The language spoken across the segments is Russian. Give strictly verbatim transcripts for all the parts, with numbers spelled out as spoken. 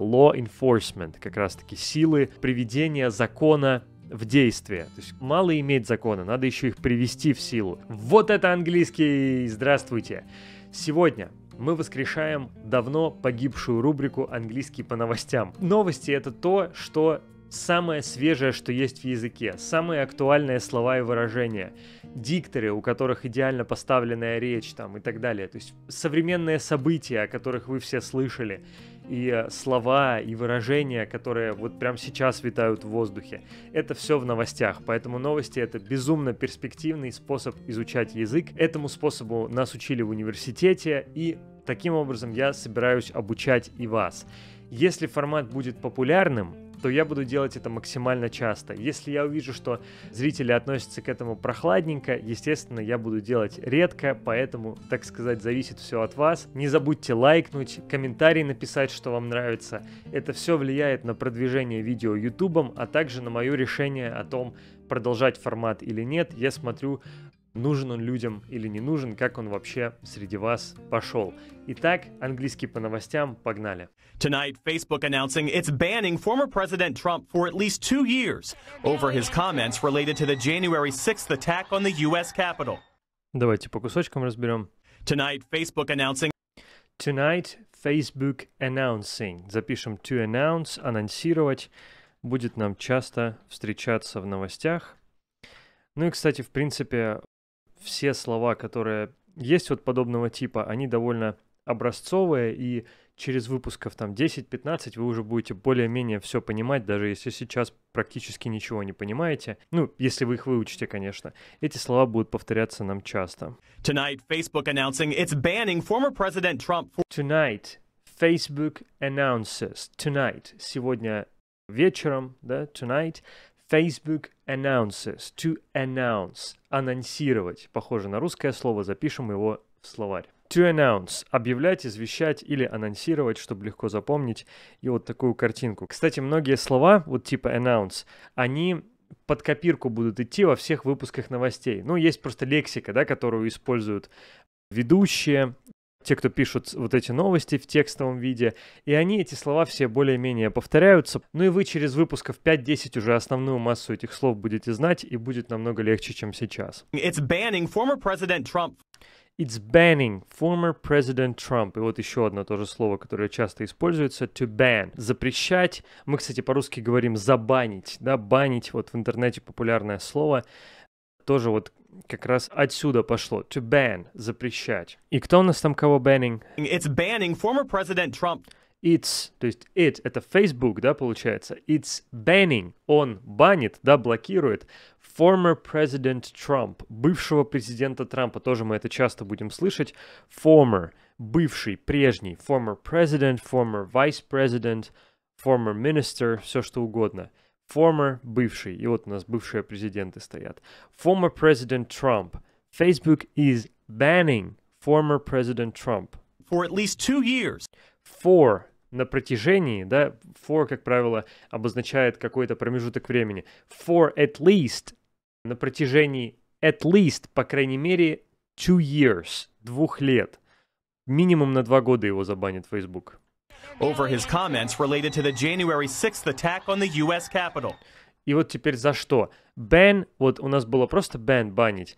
Law enforcement, как раз-таки силы приведения закона в действие. То есть мало иметь закона, надо еще их привести в силу. Вот это английский! Здравствуйте! Сегодня мы воскрешаем давно погибшую рубрику «Английский по новостям». Новости — это то, что самое свежее, что есть в языке, самые актуальные слова и выражения, дикторы, у которых идеально поставленная речь там и так далее. То есть современные события, о которых вы все слышали, и слова, и выражения, которые вот прямо сейчас витают в воздухе. Это все в новостях, поэтому новости — это безумно перспективный способ изучать язык. Этому способу нас учили в университете, и таким образом я собираюсь обучать и вас. Если формат будет популярным, то я буду делать это максимально часто. Если я увижу, что зрители относятся к этому прохладненько, естественно, я буду делать редко, поэтому, так сказать, зависит все от вас. Не забудьте лайкнуть, комментарий написать, что вам нравится. Это все влияет на продвижение видео ютубом, а также на мое решение о том, продолжать формат или нет. Я смотрю, нужен он людям или не нужен, как он вообще среди вас пошел. Итак, английский по новостям, погнали. Tonight, Facebook announcing it's banning former President Trump for at least two years over his comments related to the January sixth attack on the ю эс Capitol. Давайте по кусочкам разберем. Tonight, Facebook announcing. Tonight, Facebook announcing. Запишем to announce, анонсировать. Будет нам часто встречаться в новостях. Ну и, кстати, в принципе, все слова, которые есть вот подобного типа, они довольно образцовые, и через выпусков там десять-пятнадцать вы уже будете более-менее все понимать, даже если сейчас практически ничего не понимаете. Ну, если вы их выучите, конечно. Эти слова будут повторяться нам часто. Tonight, Facebook announcing it's banning former President Trump. Tonight, Facebook announces. Tonight, сегодня вечером, да, tonight. Facebook announces, to announce, анонсировать, похоже на русское слово, запишем его в словарь. To announce, объявлять, извещать или анонсировать, чтобы легко запомнить, и вот такую картинку. Кстати, многие слова, вот типа announce, они под копирку будут идти во всех выпусках новостей. Ну, есть просто лексика, да, которую используют ведущие, те, кто пишут вот эти новости в текстовом виде, и они, эти слова, все более-менее повторяются. Ну и вы через выпусков пять-десять уже основную массу этих слов будете знать, и будет намного легче, чем сейчас. It's banning former President Trump. It's banning former President Trump. И вот еще одно тоже слово, которое часто используется, to ban. Запрещать. Мы, кстати, по-русски говорим забанить, да, банить, вот в интернете популярное слово, тоже вот как раз отсюда пошло. To ban. Запрещать. И кто у нас там кого banning? It's banning former President Trump. It's, то есть it, это Facebook, да, получается. It's banning. Он банит, да, блокирует. Former President Trump. Бывшего президента Трампа. Тоже мы это часто будем слышать. Former. Бывший, прежний. Former President, former Vice President, former Minister, все что угодно. Former, бывший. И вот у нас бывшие президенты стоят. Former President Trump. Facebook is banning former President Trump. For at least two years. For. На протяжении, да, for, как правило, обозначает какой-то промежуток времени. For at least. На протяжении at least, по крайней мере, two years. Двух лет. Минимум на два года его забанит Facebook. Over his comments related to the January sixth attack on the ю эс Capitol. И вот теперь за что? Ban, вот у нас было просто ban, банить.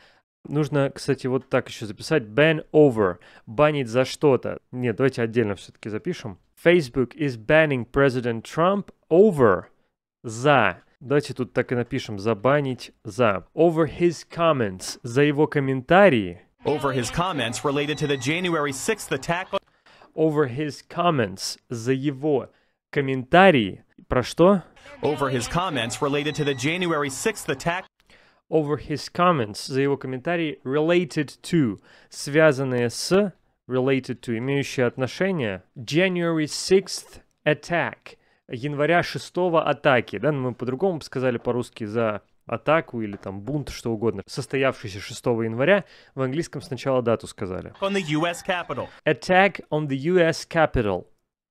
Нужно, кстати, вот так еще записать. Ban over. Банить за что-то. Нет, давайте отдельно все-таки запишем. Facebook is banning President Trump over. За. Давайте тут так и напишем. Забанить за. Over his comments. За его комментарии. Over his comments related to the January sixth attack on... Over his comments, за его комментарии. Про что? Over his comments related to the January sixth attack. Over his comments, за его комментарии, related to, связанные с, related to, имеющие отношение, January sixth attack, января шестого атаки, да, мы по-другому сказали по-русски за атаку или там бунт, что угодно, состоявшийся шестого января, в английском сначала дату сказали. On the ю эс Capitol. Attack on the ю эс Capitol.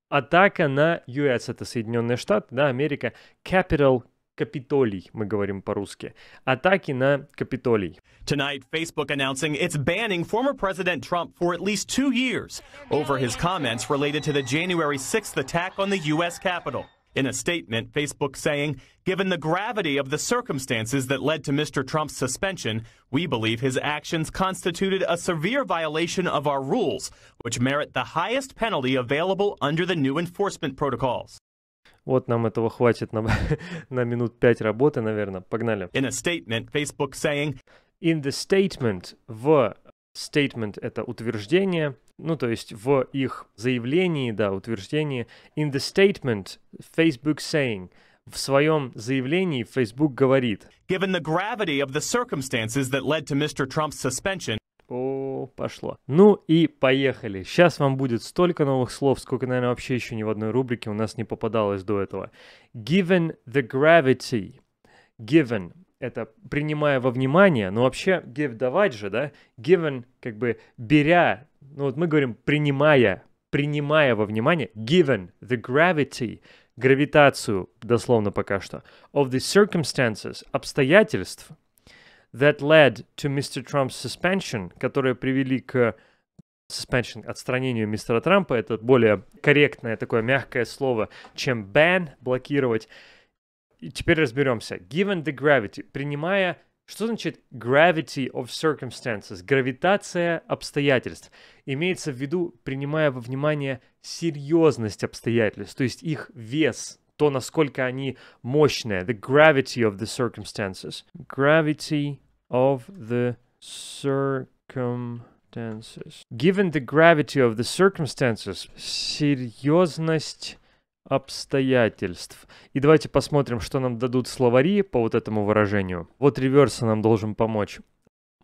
Атака на ю эс, это Соединенные Штаты, да, Америка. Capitol, Капитолий, мы говорим по-русски. Атаки на Капитолий. Tonight, Facebook announcing it's banning former President Trump for at least two years over his comments related to the January sixth attack on the ю эс Capitol. In a statement, Facebook saying, given the gravity of the circumstances that led to Mister Trump's suspension, we believe his actions constituted a severe violation of our rules, which merit the highest penalty available under the new enforcement protocols. Вот нам этого хватит на, на минут пять работы, наверное. Погнали. In a statement, Facebook saying... In the statement, в... Statement — это утверждение, ну, то есть в их заявлении, да, утверждение. In the statement, Facebook saying... В своем заявлении Facebook говорит... Given the gravity of the circumstances that led to Mister Trump's suspension... О, пошло. Ну и поехали. Сейчас вам будет столько новых слов, сколько, наверное, вообще еще ни в одной рубрике у нас не попадалось до этого. Given the gravity. Given — это принимая во внимание, но вообще give — давать же, да? Given — как бы беря, ну вот мы говорим принимая, принимая во внимание. Given the gravity — гравитацию, дословно пока что. Of the circumstances — обстоятельств. That led to Mister Trump's suspension, которые привели к suspension, отстранению мистера Трампа. Это более корректное, такое мягкое слово, чем ban, блокировать. И теперь разберемся. Given the gravity, принимая, что значит gravity of circumstances, гравитация обстоятельств. Имеется в виду, принимая во внимание серьезность обстоятельств, то есть их вес, то, насколько они мощные. The gravity of the circumstances. Gravity of the circumstances. Given the gravity of the circumstances. Серьезность обстоятельств. И давайте посмотрим, что нам дадут словари по вот этому выражению. Вот реверс нам должен помочь.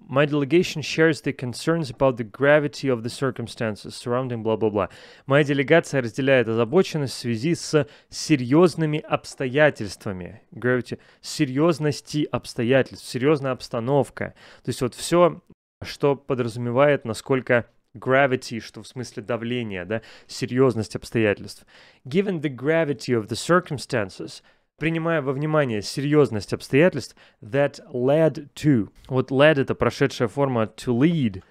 My delegation shares the concerns about the gravity of the circumstances surrounding бла-бла-бла. Моя делегация разделяет озабоченность в связи с серьезными обстоятельствами. Gravity. Серьезности обстоятельств, серьезная обстановка. То есть вот все, что подразумевает, насколько gravity, что в смысле давления, да, серьезность обстоятельств. Given the gravity of the circumstances... Принимая во внимание серьезность обстоятельств, that led to. Вот led — это прошедшая форма to lead.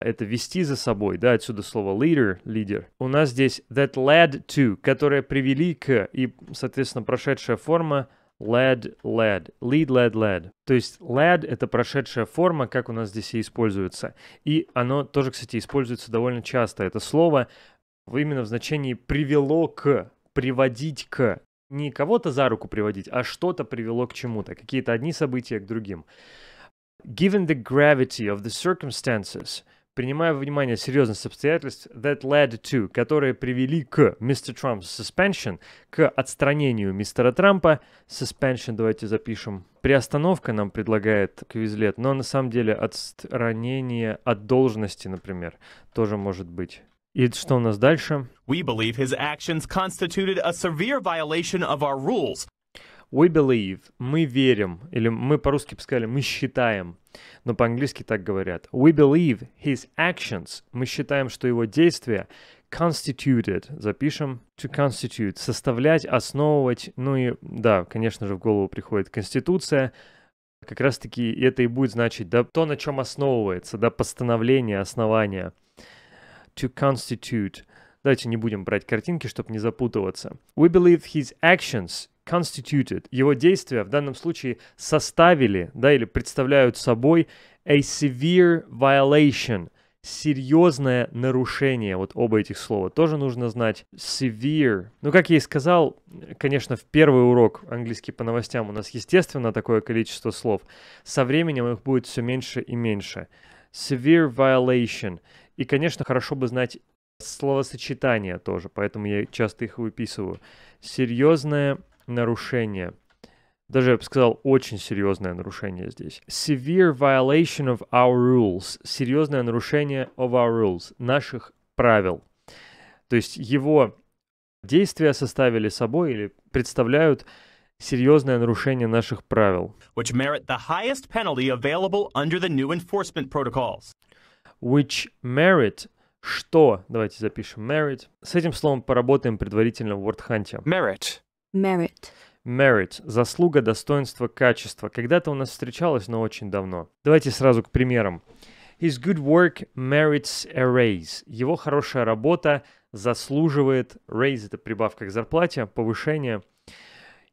Это вести за собой, да, отсюда слово leader, лидер. У нас здесь that led to, которые привели к, и, соответственно, прошедшая форма led, led. Lead, led, led. То есть led — это прошедшая форма, как у нас здесь и используется. И оно тоже, кстати, используется довольно часто. Это слово именно в значении привело к, приводить к. Не кого-то за руку приводить, а что-то привело к чему-то, какие-то одни события к другим. Given the gravity of the circumstances, принимая во внимание серьезность обстоятельств, that led to, которые привели к Mister Trump's suspension, к отстранению мистера Трампа. Suspension давайте запишем. Приостановка нам предлагает Quizlet, но на самом деле отстранение от должности, например, тоже может быть. И что у нас дальше? We believe his actions constituted a severe violation of our rules. We believe. Мы верим. Или мы по-русски бы сказали, мы считаем. Но по-английски так говорят. We believe his actions. Мы считаем, что его действия constituted. Запишем. To constitute. Составлять, основывать. Ну и, да, конечно же, в голову приходит конституция. Как раз-таки это и будет значить, да, то, на чем основывается, да, постановление, основание. To constitute. Давайте не будем брать картинки, чтобы не запутываться. We believe his actions constituted. Его действия в данном случае составили, да, или представляют собой a severe violation. Серьезное нарушение. Вот оба этих слова тоже нужно знать. Severe. Ну, как я и сказал, конечно, в первый урок английский по новостям у нас, естественно, такое количество слов. Со временем их будет все меньше и меньше. Severe violation. И, конечно, хорошо бы знать словосочетания тоже, поэтому я часто их выписываю. Серьезное нарушение. Даже я бы сказал, очень серьезное нарушение здесь. Severe violation of our rules. Серьезное нарушение of our rules. Наших правил. То есть его действия составили собой или представляют серьезное нарушение наших правил. Which merit the highest penalty available under the new enforcement protocols. Which merit, что, давайте запишем merit. С этим словом поработаем предварительно в WordHunt. Merit. Merit. merit – заслуга, достоинство, качество. Когда-то у нас встречалось, но очень давно. Давайте сразу к примерам. His good work merits a raise. Его хорошая работа заслуживает raise – это прибавка к зарплате, повышение.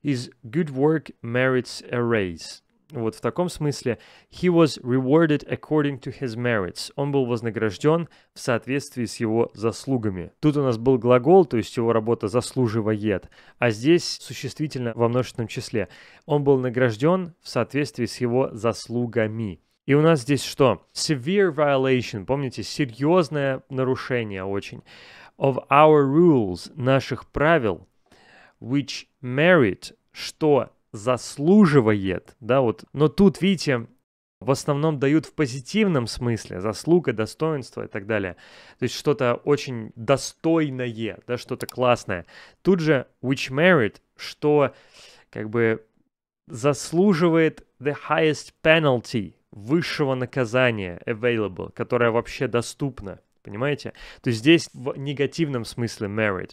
His good work merits a raise. Вот в таком смысле. He was rewarded according to his merits. Он был вознагражден в соответствии с его заслугами. Тут у нас был глагол, то есть его работа заслуживает, а здесь существительное во множественном числе. Он был награжден в соответствии с его заслугами. И у нас здесь что? Severe violation, помните, серьезное нарушение очень. Of our rules, наших правил, which merit, что заслуживает, да, вот. Но тут, видите, в основном дают в позитивном смысле заслуга, достоинство и так далее. То есть что-то очень достойное, да, что-то классное. Тут же which merit, что как бы заслуживает the highest penalty, высшего наказания available, которое вообще доступно, понимаете? То есть здесь в негативном смысле merit.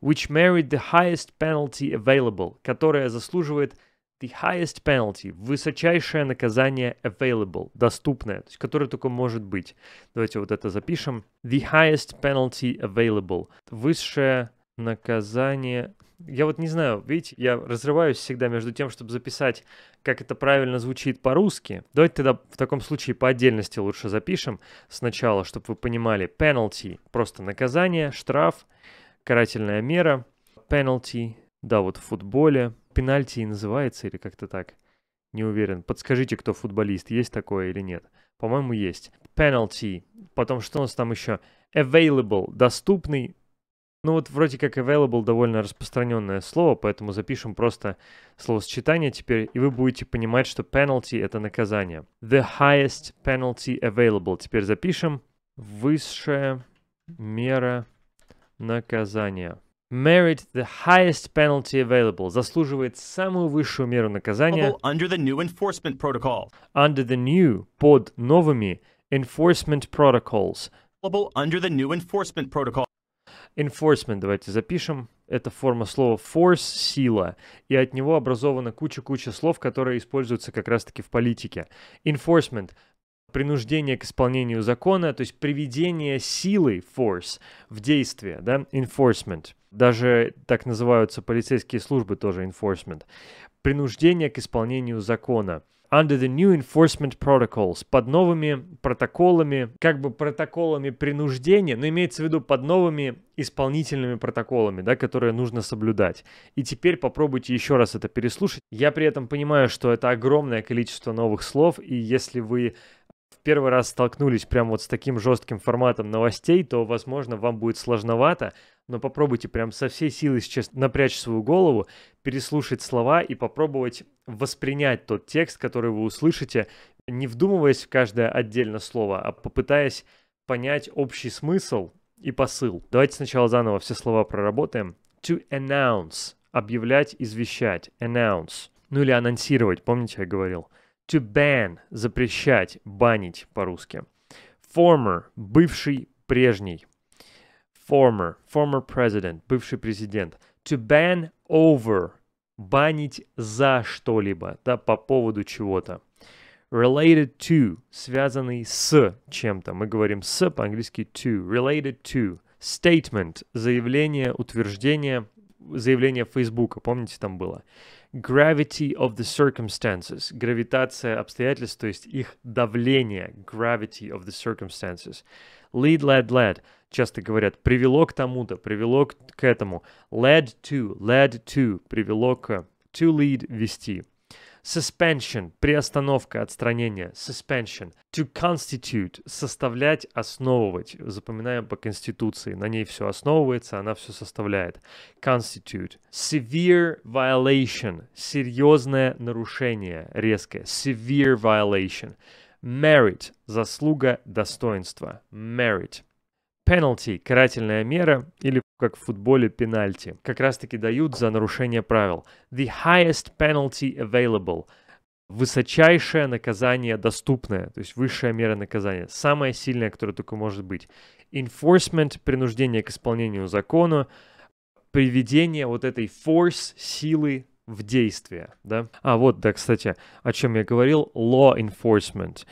Which merit the highest penalty available, которая заслуживает the highest penalty, высочайшее наказание available, доступное, то есть которое только может быть. Давайте вот это запишем. The highest penalty available, высшее наказание. Я вот не знаю, видите, я разрываюсь всегда между тем, чтобы записать, как это правильно звучит по-русски. Давайте тогда в таком случае по отдельности лучше запишем сначала, чтобы вы понимали. Penalty, просто наказание, штраф. Карательная мера, penalty, да, вот в футболе, пенальти называется или как-то так, не уверен. Подскажите, кто футболист, есть такое или нет? По-моему, есть. Penalty, потом что у нас там еще? Available, доступный. Ну вот вроде как available довольно распространенное слово, поэтому запишем просто словосочетание теперь, и вы будете понимать, что penalty — это наказание. The highest penalty available. Теперь запишем. Высшая мера наказание. Merit the highest penalty available. Заслуживает самую высшую меру наказания. Under the new enforcement protocol. Under the new, под новыми enforcement protocols. Under the new enforcement protocol. Enforcement, давайте запишем. Это форма слова force, сила. И от него образована куча-куча слов, которые используются как раз-таки в политике. Enforcement. Принуждение к исполнению закона, то есть приведение силы, force, в действие, да, enforcement. Даже так называются полицейские службы тоже, enforcement. Принуждение к исполнению закона. Under the new enforcement protocols, под новыми протоколами, как бы протоколами принуждения, но имеется в виду под новыми исполнительными протоколами, да, которые нужно соблюдать. И теперь попробуйте еще раз это переслушать. Я при этом понимаю, что это огромное количество новых слов, и если вы первый раз столкнулись прям вот с таким жестким форматом новостей, то, возможно, вам будет сложновато, но попробуйте прям со всей силы сейчас напрячь свою голову, переслушать слова и попробовать воспринять тот текст, который вы услышите, не вдумываясь в каждое отдельное слово, а попытаясь понять общий смысл и посыл. Давайте сначала заново все слова проработаем. To announce – объявлять, извещать. Announce. Ну или анонсировать, помните, я говорил. To ban – запрещать, банить по-русски. Former – бывший, прежний. Former – former president, бывший президент. To ban over – банить за что-либо, да, по поводу чего-то. Related to – связанный с чем-то. Мы говорим с по-английски to. Related to – statement – заявление, утверждение, заявление Фейсбука, помните, там было. Gravity of the circumstances. Гравитация обстоятельств, то есть их давление. Gravity of the circumstances. Lead, led, led. Часто говорят, привело к тому-то, привело к этому. Led to, led to. Привело к. To lead, вести. Suspension. Приостановка, отстранение. Suspension. To constitute. Составлять, основывать. Запоминаем по Конституции. На ней все основывается, она все составляет. Constitute. Severe violation. Серьезное нарушение. Резкое. Severe violation. Merit. Заслуга, достоинство. Merit. Penalty. Карательная мера или как в футболе пенальти, как раз-таки дают за нарушение правил. The highest penalty available. Высочайшее наказание доступное, то есть высшая мера наказания, самое сильное, которое только может быть. Enforcement, принуждение к исполнению закона, приведение вот этой force, силы в действие, да? А вот, да, кстати, о чем я говорил, law enforcement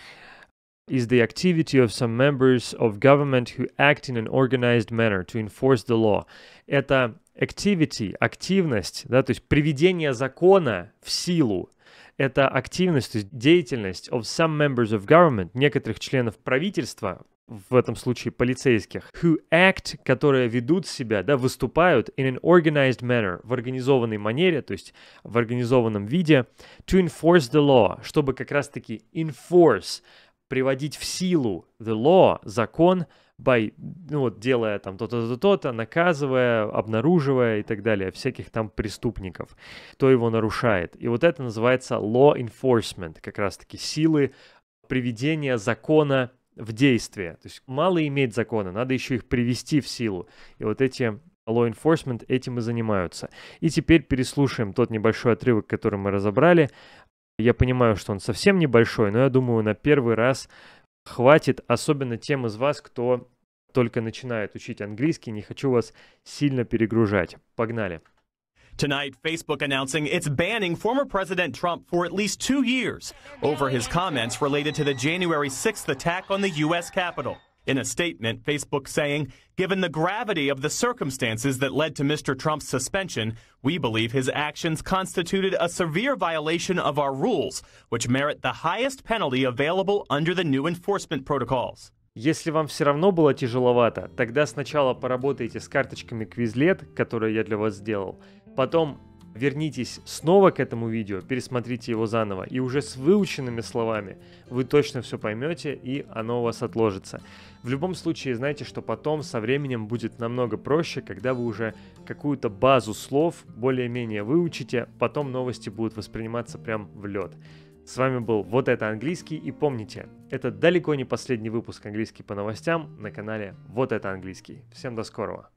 is the activity of some members of government who act in an organized manner to enforce the law. Это activity, активность, да, то есть приведение закона в силу. Это активность, то есть деятельность of some members of government, некоторых членов правительства, в этом случае полицейских, who act, которые ведут себя, да, выступают in an organized manner, в организованной манере, то есть в организованном виде, to enforce the law, чтобы как раз-таки enforce, приводить в силу the law, закон, by, ну вот, делая там то-то, то-то, наказывая, обнаруживая и так далее, всяких там преступников, кто его нарушает. И вот это называется law enforcement, как раз-таки силы приведения закона в действие. То есть мало иметь законы, надо еще их привести в силу. И вот эти law enforcement этим и занимаются. И теперь переслушаем тот небольшой отрывок, который мы разобрали. Я понимаю, что он совсем небольшой, но я думаю, на первый раз хватит, особенно тем из вас, кто только начинает учить английский. Не хочу вас сильно перегружать. Погнали. Tonight, Facebook announcing it's banning former President Trump for at least two years over his comments related to the January sixth attack on the U S Capitol. In a statement, Facebook saying, given the gravity of the circumstances that led to Mister Trump's suspension, we believe his actions constituted a severe violation of our rules, which merit the highest penalty available under the new enforcement protocols. Если вам все равно было тяжеловато, тогда сначала поработайте с карточками Quizlet, которые я для вас сделал. Потом вернитесь снова к этому видео, пересмотрите его заново, и уже с выученными словами вы точно все поймете, и оно у вас отложится. В любом случае, знайте, что потом со временем будет намного проще, когда вы уже какую-то базу слов более-менее выучите, потом новости будут восприниматься прям в лед. С вами был «Вот это английский», и помните, это далеко не последний выпуск «Английский по новостям» на канале «Вот это английский». Всем до скорого!